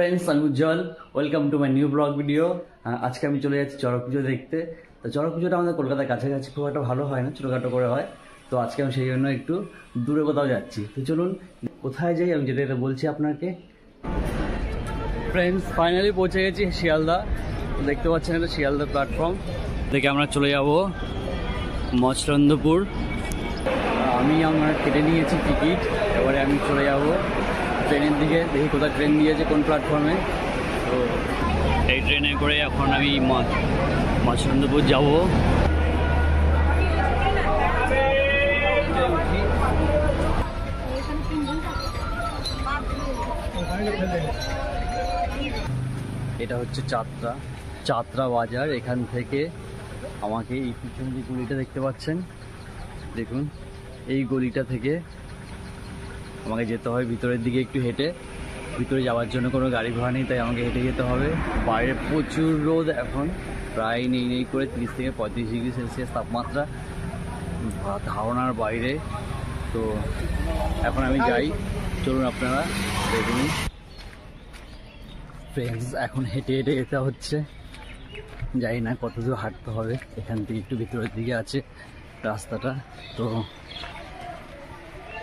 Friends আমি Ujjwal welcome to my new blog video. আজকে আমি চলে যাচ্ছি চড়ক পুজো দেখতে। তো চড়ক পুজোটা আমাদের কলকাতার কাছাকাছি খুব একটা ভালো হয় না, ছোটোখাটো করে হয়। তো আজকে আমি সেই জন্য একটু দূরে কোথাও যাচ্ছি। তো চলুন কোথায় যাই আমি যেটা বলছি আপনাকে। ফ্রেন্ডস ফাইনালি পৌঁছে গেছি শিয়ালদা, দেখতে পাচ্ছেন এটা শিয়ালদা প্ল্যাটফর্ম। থেকে আমরা চলে যাব মছরন্দপুর। আমরা কেটে নিয়েছি টিকিট, এবারে আমি চলে যাব ট্রেনের দিকে, দেখি কোথায় ট্রেন নিয়েছে কোন প্ল্যাটফর্মে। তো এই ট্রেনে করে এখন আমি মছরন্দপুর যাব। এটা হচ্ছে চাতরা বাজার। এখান থেকে আমাকে এই পিছন যে গলিটা দেখতে পাচ্ছেন, দেখুন এই গলিটা থেকে আমাকে যেতে হয় ভিতরের দিকে একটু হেঁটে। ভিতরে যাওয়ার জন্য কোনো গাড়ি ঘোড়া নেই, তাই আমাকে হেঁটে যেতে হবে। বাইরে প্রচুর রোদ, এখন প্রায় নেই করে 30 থেকে 35 ডিগ্রি সেলসিয়াস তাপমাত্রা, ধারণার বাইরে। তো এখন আমি যাই, চলুন আপনারা দেখুন। ফ্রেন্ডস এখন হেঁটে হেঁটে যেতে হচ্ছে, যাই না কত দূর হাঁটতে হবে। এখান থেকে একটু ভিতরের দিকে আছে রাস্তাটা। তো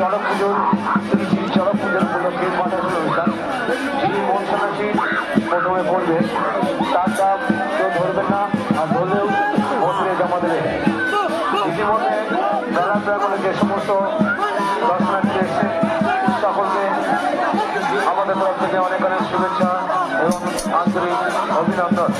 চড়ক পুজোর উপলক্ষে পাঠের অনুষ্ঠান তিনি মন সন্ন্যাসী প্রথমে পড়বেন তার চাপ কেউ ধরবেন না আর ধরলেও মন্দিরে জমা দেবে। ইতিমধ্যে মেলার করে যে সমস্ত দর্শনার্থী এসেছেন সকলকে আমাদের তরফ থেকে অনেক অনেক শুভেচ্ছা এবং আন্তরিক অভিনন্দন।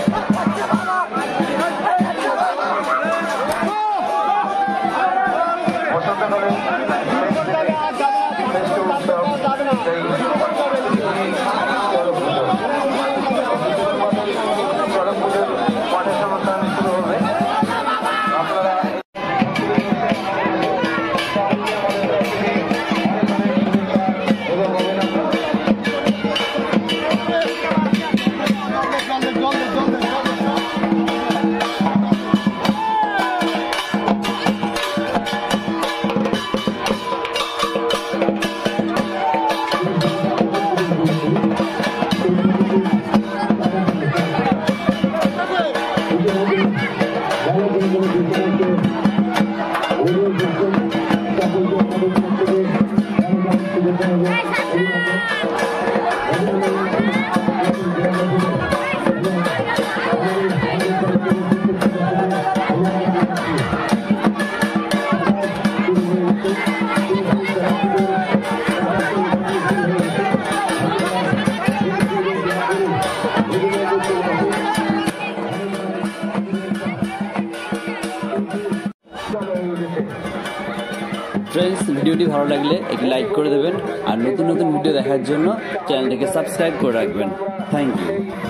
फ्रेंड्स भिडियोटी भालो लागले एक लाइक कर देवें और नतून नतून भिडियो देखार जोन्नो चैनलटिके सबस्क्राइब कर रखबें। Thank you.